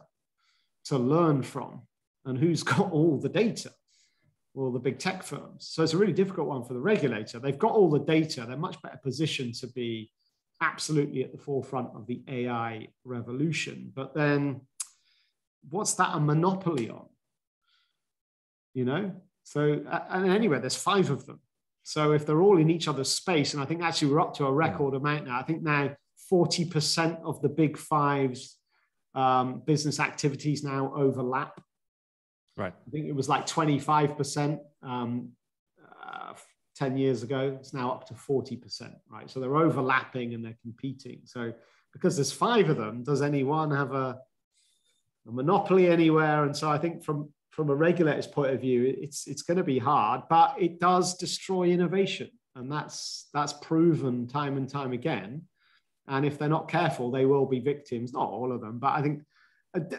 to learn from. And who's got all the data? Well, the big tech firms. So it's a really difficult one for the regulator. They've got all the data. They're much better positioned to be absolutely at the forefront of the AI revolution. But then what's that a monopoly on? So, and anyway, there's five of them. So if they're all in each other's space, and I think actually we're up to a record amount now. I think now 40% of the big five's business activities now overlap. Right. I think it was like 25% 10 years ago. It's now up to 40%, right? So they're overlapping and they're competing. So because there's five of them, does anyone have a monopoly anywhere? And so I think from a regulator's point of view, it's going to be hard, but it does destroy innovation. And that's proven time and time again. And if they're not careful, they will be victims, not all of them. But I think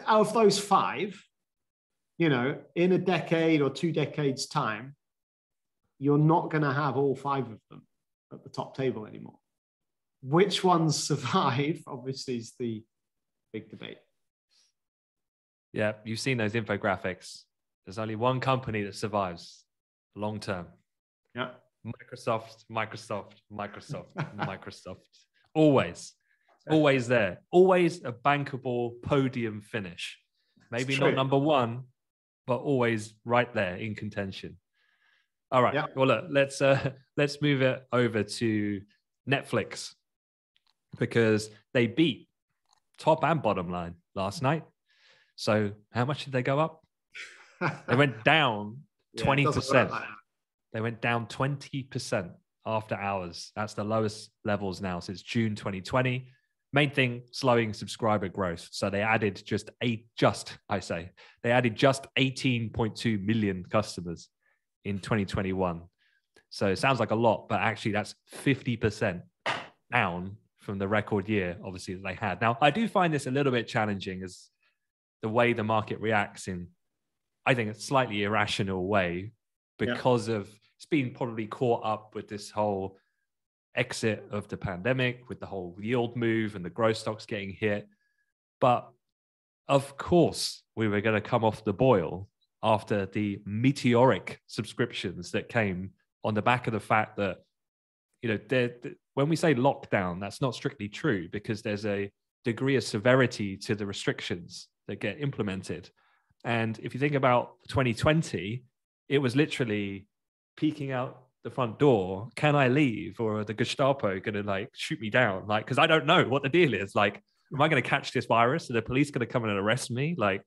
out of those five, you know, in a decade or two decades time, you're not going to have all five of them at the top table anymore. Which ones survive, obviously, is the big debate. Yeah, you've seen those infographics. There's only one company that survives long term. Yeah. Microsoft, Microsoft. Always there. Always a bankable podium finish. Maybe not number one, but always right there in contention. All right. Yeah. Well, look, let's move it over to Netflix, because they beat top and bottom line last night. So how much did they go up? They went down 20%. They went down 20% after hours. That's the lowest levels now since June 2020. Main thing, slowing subscriber growth. So they added just 18.2 million customers in 2021. So it sounds like a lot, but actually that's 50% down from the record year, obviously, that they had. Now, I do find this a little bit challenging as the way the market reacts in, I think, a slightly irrational way, because of it's been probably caught up with this whole exit of the pandemic, with the whole yield move and the growth stocks getting hit. But of course, we were going to come off the boil after the meteoric subscriptions that came on the back of the fact that, you know, when we say lockdown, that's not strictly true, because there's a degree of severity to the restrictions that get implemented. And if you think about 2020, it was literally peeking out the front door. Can I leave? Or are the Gestapo going to like shoot me down? Like, because I don't know what the deal is. Like, am I going to catch this virus? Are the police going to come and arrest me? Like,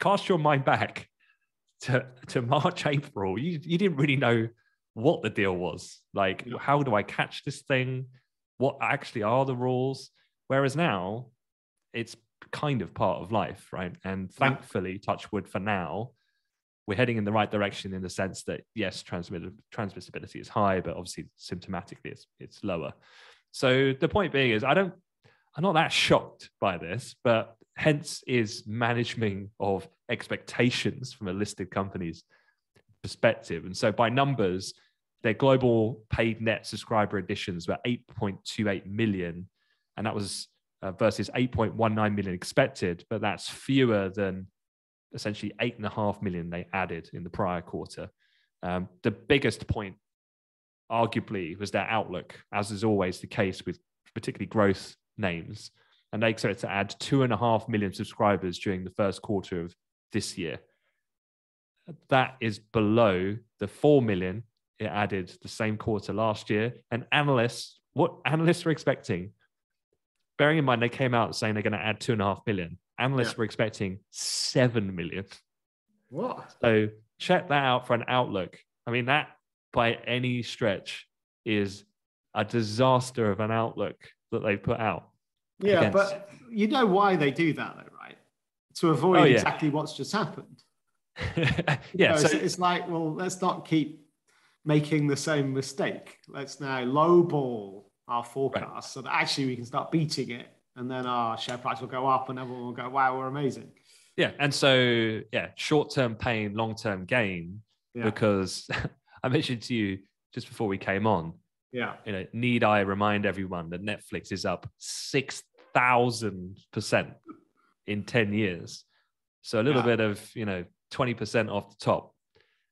cast your mind back to March, April. You didn't really know what the deal was. Like, how do I catch this thing? What actually are the rules? Whereas now, it's kind of part of life, right? And thankfully, touch wood for now, we're heading in the right direction in the sense that, yes, transmissibility is high, but obviously symptomatically it's lower. So the point being is I'm not that shocked by this, but hence is management of expectations from a listed company's perspective. And so by numbers, their global paid net subscriber additions were 8.28 million, and that was versus 8.19 million expected, but that's fewer than essentially 8.5 million they added in the prior quarter. The biggest point, arguably, was their outlook, as is always the case with particularly growth names. And they expect to add 2.5 million subscribers during the first quarter of this year. That is below the 4 million it added the same quarter last year. And analysts were expecting, bearing in mind they came out saying they're going to add 2.5 million. Analysts were expecting 7 million. What? So check that out for an outlook. I mean, that by any stretch is a disaster of an outlook that they put out. Yeah, but you know why they do that though, right? To avoid exactly what's just happened. So it's like, well, let's not keep making the same mistake. Let's now lowball our forecast so that actually we can start beating it. And then our share price will go up and everyone will go, wow, we're amazing. Yeah. And so, short-term pain, long-term gain, because I mentioned to you just before we came on, you know, need I remind everyone that Netflix is up 6,000% in 10 years. So a little bit of, you know, 20% off the top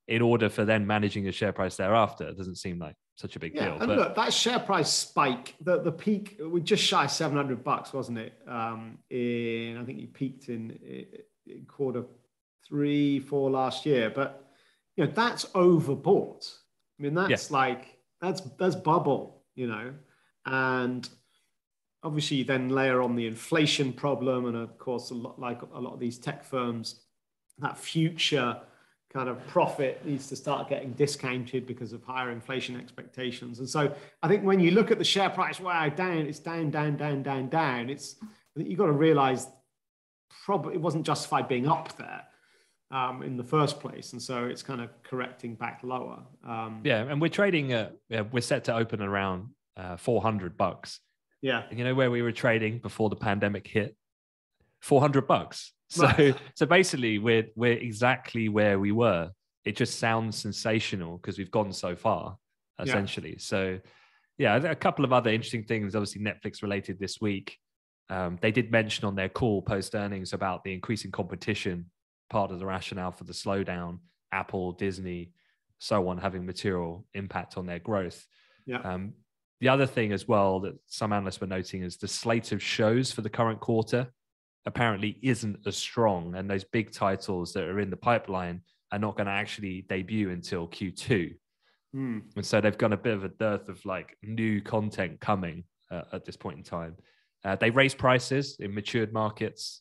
in order for then managing the share price thereafter. It doesn't seem like such a big deal. And look, that share price spike, the peak, we just shy $700, wasn't it? I think you peaked in Q3, Q4 last year, but you know, that's overbought. I mean, that's like, that's bubble, you know, and obviously you then layer on the inflation problem. And of course, a lot of these tech firms, that future kind of profit needs to start getting discounted because of higher inflation expectations. And so I think when you look at the share price, wow, down, it's down. You've got to realize probably it wasn't justified being up there in the first place. And so it's kind of correcting back lower. And we're trading, we're set to open around $400. Yeah. And you know where we were trading before the pandemic hit? $400. So basically we're exactly where we were. It just sounds sensational because we've gone so far, essentially. Yeah. So yeah, a couple of other interesting things, obviously Netflix related this week. They did mention on their call post earnings about the increasing competition, part of the rationale for the slowdown, Apple, Disney, so on, having material impact on their growth. Yeah. The other thing as well that some analysts were noting is the slate of shows for the current quarter apparently isn't as strong, and those big titles that are in the pipeline are not going to actually debut until Q2. Mm. And so they've got a bit of a dearth of like new content coming at this point in time. They raised prices in matured markets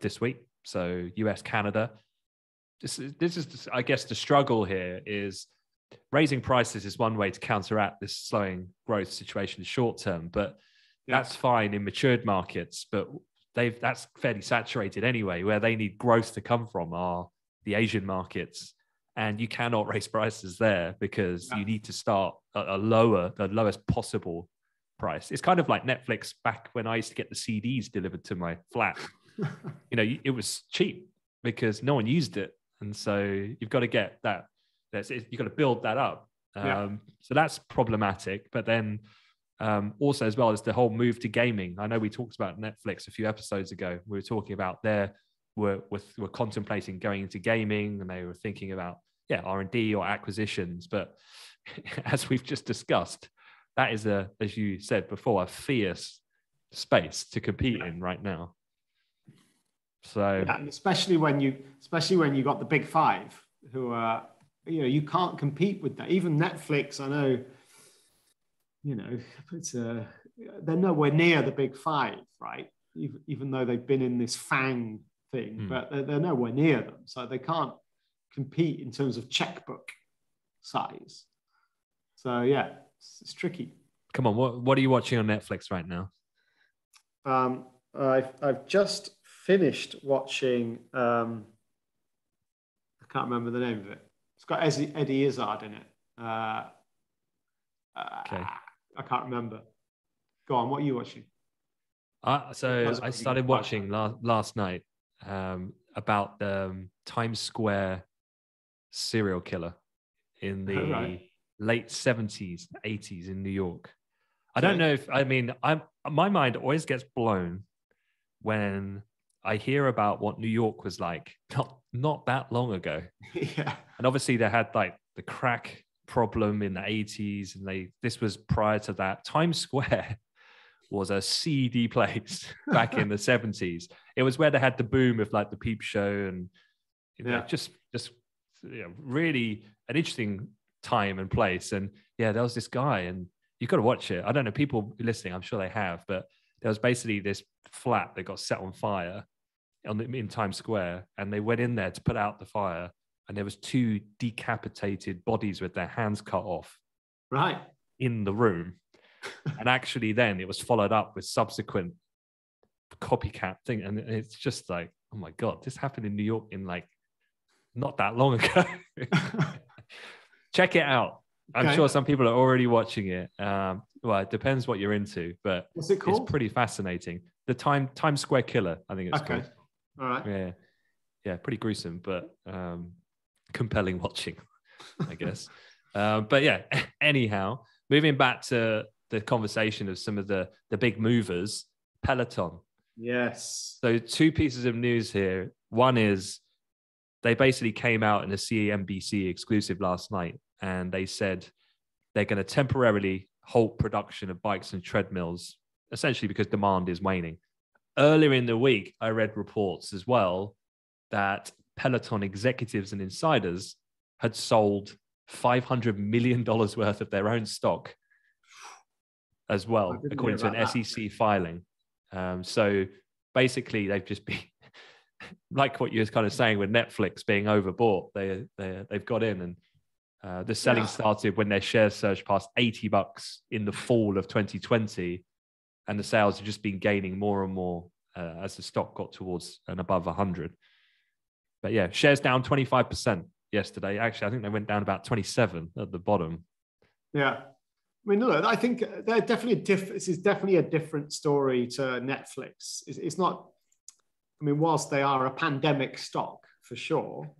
this week. So US, Canada. This is, I guess, the struggle here is raising prices is one way to counteract this slowing growth situation in the short term, but that's fine in matured markets, but that's fairly saturated anyway. Where they need growth to come from are the Asian markets, and you cannot raise prices there because you need to start at the lowest possible price. It's kind of like Netflix back when I used to get the CDs delivered to my flat. You know, it was cheap because no one used it, and so you've got to get that. You've got to build that up. So that's problematic. But then also as well as the whole move to gaming. I know we talked about Netflix a few episodes ago. We were talking about we're contemplating going into gaming, and they were thinking about R&D or acquisitions. But as we've just discussed, that is as you said before, a fierce space to compete in right now. So and especially when you got the big five who are. You know, you can't compete with that. Even Netflix, I know, you know, they're nowhere near the big five, right? Even though they've been in this FANG thing, but they're nowhere near them. So they can't compete in terms of checkbook size. So, yeah, it's tricky. Come on, what are you watching on Netflix right now? I've just finished watching, I can't remember the name of it. It's got Eddie Izzard in it. Okay. I can't remember. Go on, what are you watching? I started watching last night about the Times Square serial killer in the late 70s, 80s in New York. I don't know if, I mean, my mind always gets blown when I hear about what New York was like not that long ago. Yeah. And obviously they had like the crack problem in the 80s, and this was prior to that. Times Square was a seedy place back in the 70s. It was where they had the boom of like the Peep Show and really an interesting time and place. And yeah, there was this guy, and you've got to watch it. I don't know, people listening, I'm sure they have, but there was basically this flat that got set on fire in Times Square, and they went in there to put out the fire, and there was two decapitated bodies with their hands cut off in the room. And actually then it was followed up with subsequent copycat thing, and it's just like, oh my God, this happened in New York in like not that long ago. Check it out. I'm sure some people are already watching it. Well, it depends what you're into, but it's pretty fascinating. The Times Square Killer, I think it's called. All right. Yeah, pretty gruesome, but compelling watching, I guess. But yeah, anyhow, moving back to the conversation of some of the big movers, Peloton. Yes. So two pieces of news here. One is they basically came out in a CNBC exclusive last night, and they said they're going to temporarily halt production of bikes and treadmills, essentially because demand is waning. Earlier in the week, I read reports as well that Peloton executives and insiders had sold $500 million worth of their own stock as well, according to an SEC filing. So basically, they've just been, like what you were kind of saying with Netflix being overbought, they've got in, and the selling started when their shares surged past $80 in the fall of 2020, and the sales have just been gaining more and more as the stock got towards and above 100. But yeah, shares down 25% yesterday. Actually, I think they went down about 27 at the bottom. Yeah, I mean, look, I think they're definitely this is definitely a different story to Netflix. It's not. I mean, whilst they are a pandemic stock for sure,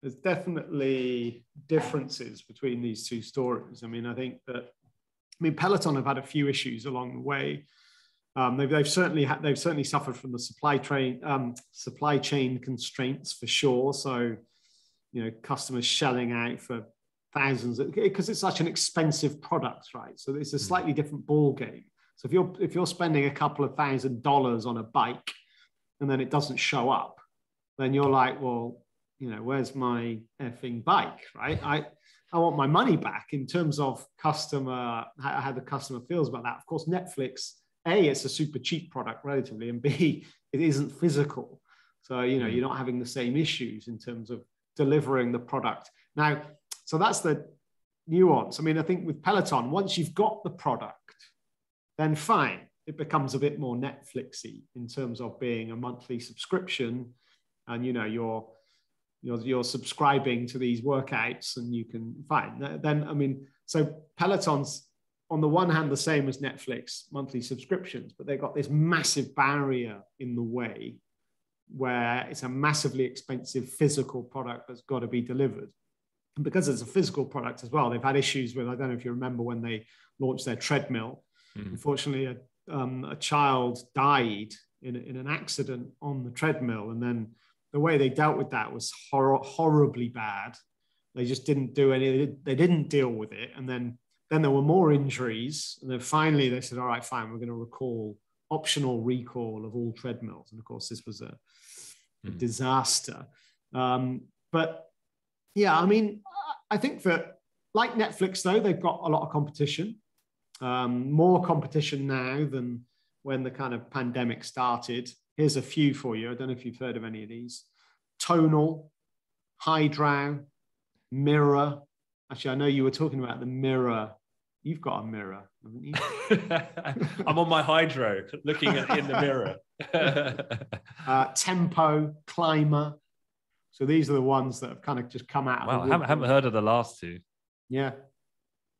there's definitely differences between these two stories. I mean, I think that, I mean, Peloton have had a few issues along the way. They've certainly suffered from the supply chain constraints for sure. So, you know, customers shelling out for thousands because it's such an expensive product, right? So it's a slightly different ball game. So if you're spending a couple of $1,000s on a bike and then it doesn't show up, then you're like, well, you know, where's my effing bike, right? I want my money back in terms of customer, how the customer feels about that. Of course, Netflix, A, it's a super cheap product relatively, and B, it isn't physical. So, you know, you're not having the same issues in terms of delivering the product. Now, so that's the nuance. I mean, I think with Peloton, once you've got the product, then fine, it becomes a bit more Netflixy in terms of being a monthly subscription, and, you know, you're subscribing to these workouts, and you can find then. I mean, so Peloton's on the one hand the same as Netflix, monthly subscriptions, but they've got this massive barrier in the way where it's a massively expensive physical product that's got to be delivered. And because it's a physical product as well, they've had issues with, I don't know if you remember when they launched their treadmill. Mm-hmm. Unfortunately, a child died in an accident on the treadmill, and then the way they dealt with that was horribly bad. They just didn't do any. They didn't deal with it, and then there were more injuries. And then finally, they said, "All right, fine. We're going to recall optional recall of all treadmills." And of course, this was a disaster. But yeah, I mean, I think that like Netflix, though, they've got a lot of competition. More competition now than when the kind of pandemic started. Here's a few for you. I don't know if you've heard of any of these. Tonal, Hydrow, Mirror. Actually, I know you were talking about the Mirror. You've got a mirror, haven't you? I'm on my Hydrow, looking in the mirror. Tempo, Climber. So these are the ones that have kind of just come out. Wow, I haven't heard of the last two. Yeah,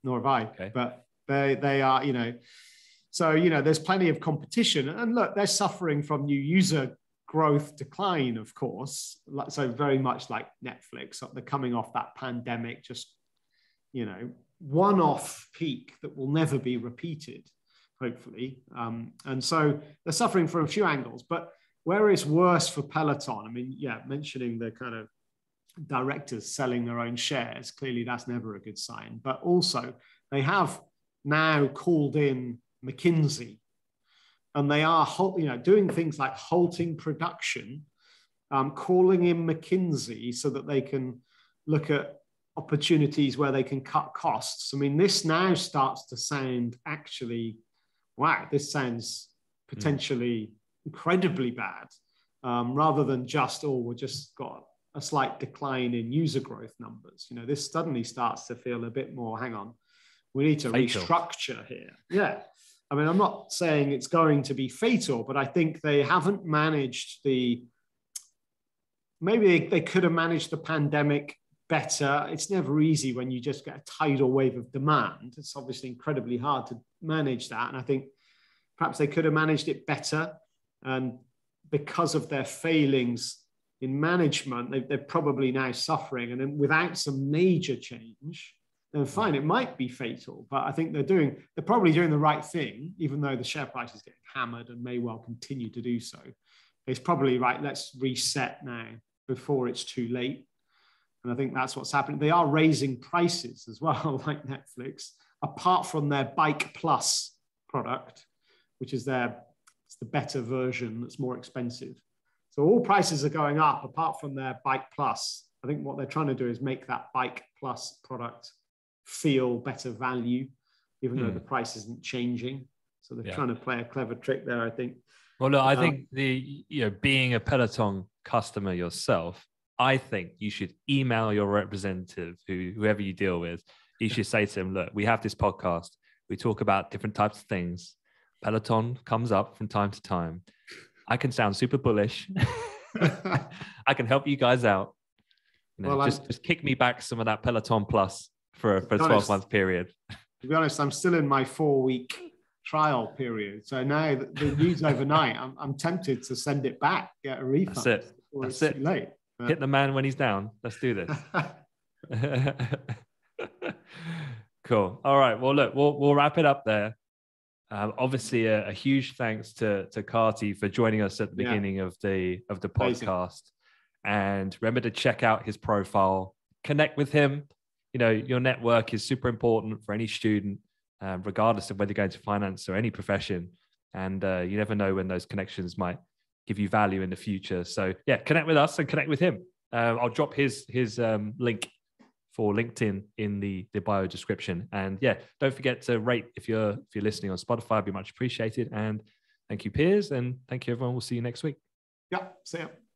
nor have I. Okay. But they are, you know... So, you know, there's plenty of competition. And look, they're suffering from new user growth decline, of course. So very much like Netflix, they're coming off that pandemic, just, you know, one-off peak that will never be repeated, hopefully. And so they're suffering from a few angles. But where it's worse for Peloton, I mean, yeah, mentioning the kind of directors selling their own shares, clearly that's never a good sign. But also they have now called in McKinsey, and they are, you know, doing things like halting production, calling in McKinsey so that they can look at opportunities where they can cut costs. I mean, this now starts to sound actually, wow, this sounds potentially incredibly bad, rather than just, oh, we've just got a slight decline in user growth numbers. You know, this suddenly starts to feel a bit more, hang on, we need to restructure here. Yeah. I mean, I'm not saying it's going to be fatal, but I think they haven't managed the, maybe they could have managed the pandemic better. It's never easy when you just get a tidal wave of demand. It's obviously incredibly hard to manage that. And I think perhaps they could have managed it better. And because of their failings in management, they're probably now suffering. And then without some major change, then fine, it might be fatal, but I think they're probably doing the right thing, even though the share price is getting hammered and may well continue to do so. It's probably right, let's reset now before it's too late. And I think that's what's happening. They are raising prices as well, like Netflix, apart from their Bike Plus product, which is it's the better version that's more expensive. So all prices are going up apart from their Bike Plus. I think what they're trying to do is make that Bike Plus product feel better value, even though the price isn't changing. So they're trying to play a clever trick there, I think. Well, look, I think being a Peloton customer yourself, I think you should email your representative, whoever you deal with. You should say to them, look, we have this podcast. We talk about different types of things. Peloton comes up from time to time. I can sound super bullish. I can help you guys out. You know, well, just kick me back some of that Peloton Plus for a 12-month period. To be honest, I'm still in my 4-week trial period. So now the news overnight, I'm tempted to send it back, get a refund. That's it. That's it. Too late. Hit the man when he's down. Let's do this. Cool. All right. Well, look, we'll wrap it up there. Obviously, a huge thanks to Carty for joining us at the beginning of the podcast. And remember to check out his profile, connect with him. You know, your network is super important for any student, regardless of whether you're going to finance or any profession. And you never know when those connections might give you value in the future. So yeah, connect with us and connect with him. I'll drop his link for LinkedIn in the bio description. And yeah, don't forget to rate if you're listening on Spotify. It'd be much appreciated. And thank you, Piers, and thank you, everyone. We'll see you next week. Yeah, see ya.